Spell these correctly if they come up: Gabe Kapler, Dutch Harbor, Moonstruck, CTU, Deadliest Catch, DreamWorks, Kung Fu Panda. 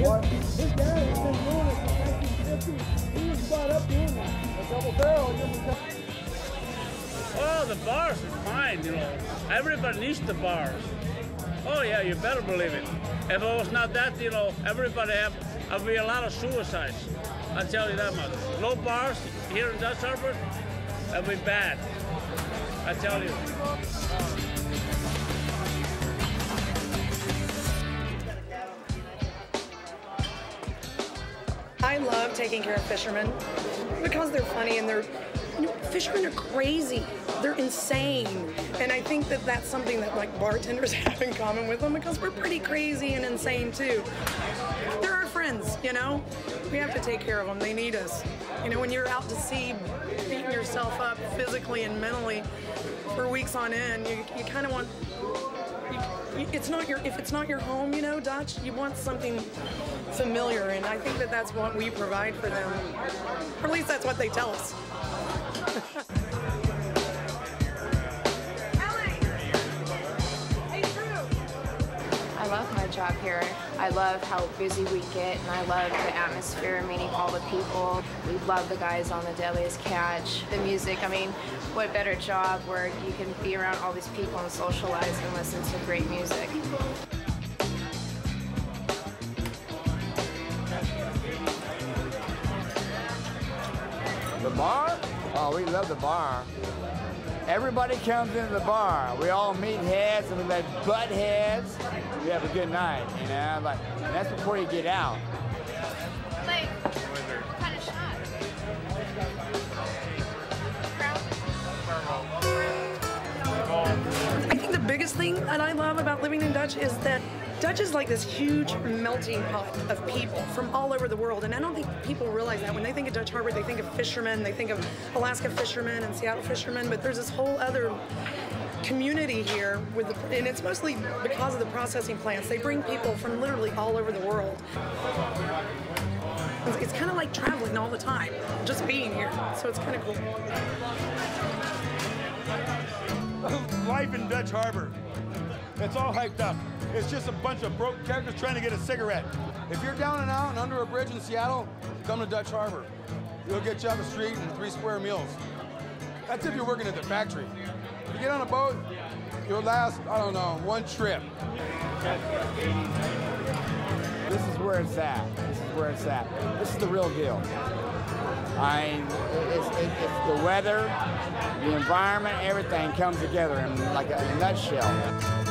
His dad has been doing it since 1950. He was brought up doing it. A double barrel. Oh, the bars is fine, you know. Everybody needs the bars. Oh yeah, you better believe it. If it was not that, you know, everybody have be a lot of suicides. I'll tell you that much. Low bars here in Dutch Harbor, that'd be bad. I tell you. I love taking care of fishermen because they're funny and they're, you know, fishermen are crazy. They're insane. And I think that that's something that like bartenders have in common with them because we're pretty crazy and insane too. They're our friends, you know? We have to take care of them. They need us. You know, when you're out to sea beating yourself up physically and mentally for weeks on end, you kind of want, it's not your, if it's not your home, you know, Dutch, you want something familiar. And I think that that's what we provide for them. Or at least that's what they tell us. I love my job here. I love how busy we get, and I love the atmosphere, meeting all the people. We love the guys on the Deadliest Catch, the music. I mean, what better job where you can be around all these people and socialize and listen to great music. The bar? Oh, we love the bar. Everybody comes into the bar. We all meet heads and we like butt heads. We have a good night, you know. Like, and that's before you get out. Like, what kind of shot? I think the biggest thing that I love about living in Dutch is that Dutch is like this huge melting pot of people from all over the world, and I don't think people realize that. When they think of Dutch Harbor, they think of fishermen, they think of Alaska fishermen and Seattle fishermen, but there's this whole other community here, with the, and it's mostly because of the processing plants. They bring people from literally all over the world. It's kind of like traveling all the time, just being here, so it's kind of cool. Life in Dutch Harbor. It's all hyped up. It's just a bunch of broke characters trying to get a cigarette. If you're down and out and under a bridge in Seattle, come to Dutch Harbor. You'll get you up the street and 3 square meals. That's if you're working at the factory. If you get on a boat, you'll last, I don't know, 1 trip. This is where it's at. This is where it's at. This is the real deal. It's the weather, the environment, everything comes together in like a nutshell.